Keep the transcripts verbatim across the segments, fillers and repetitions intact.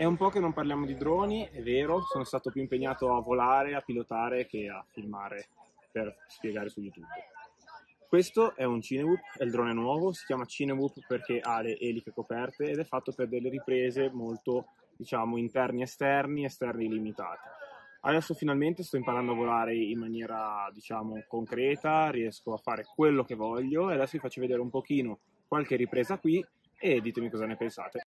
È un po' che non parliamo di droni, è vero, sono stato più impegnato a volare, a pilotare che a filmare per spiegare su YouTube. Questo è un Cinewhoop, è il drone nuovo, si chiama Cinewhoop perché ha le eliche coperte ed è fatto per delle riprese molto, diciamo, interni esterni, esterni limitati. Adesso finalmente sto imparando a volare in maniera, diciamo, concreta, riesco a fare quello che voglio e adesso vi faccio vedere un pochino qualche ripresa qui e ditemi cosa ne pensate.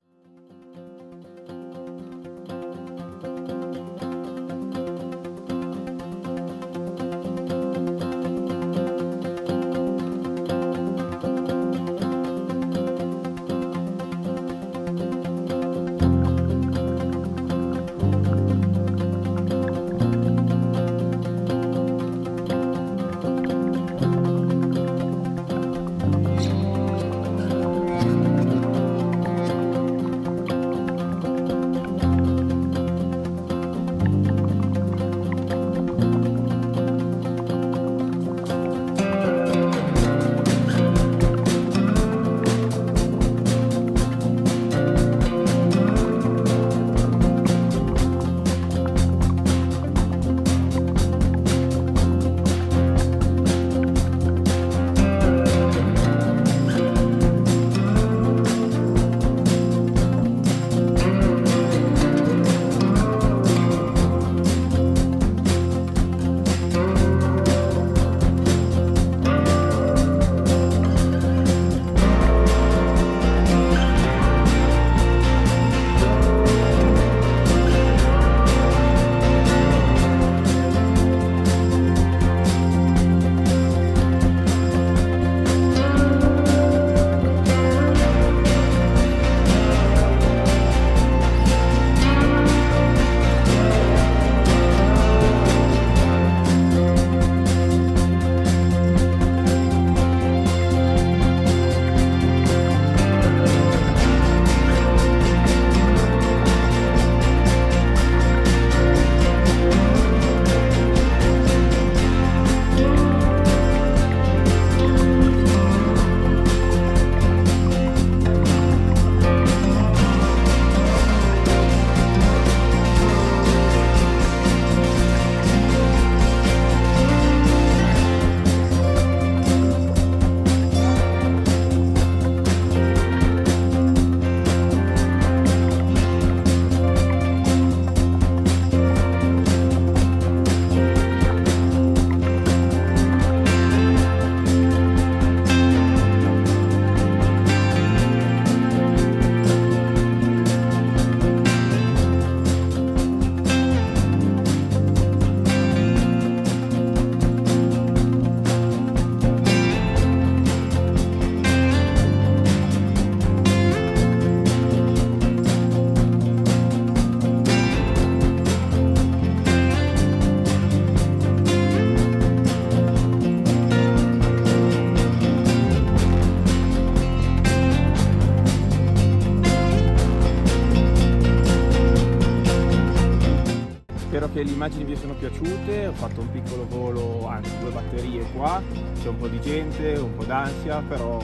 Spero che le immagini vi siano piaciute, ho fatto un piccolo volo, anzi due batterie qua, c'è un po' di gente, un po' d'ansia, però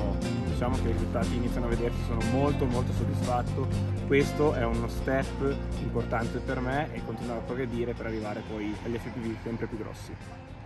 diciamo che i risultati iniziano a vedersi, sono molto molto soddisfatto. Questo è uno step importante per me e continuare a progredire per arrivare poi agli F P V sempre più grossi.